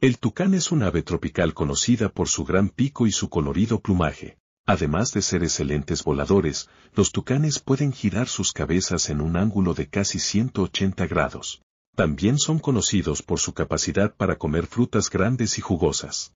El tucán es un ave tropical conocida por su gran pico y su colorido plumaje. Además de ser excelentes voladores, los tucanes pueden girar sus cabezas en un ángulo de casi 180 grados. También son conocidos por su capacidad para comer frutas grandes y jugosas.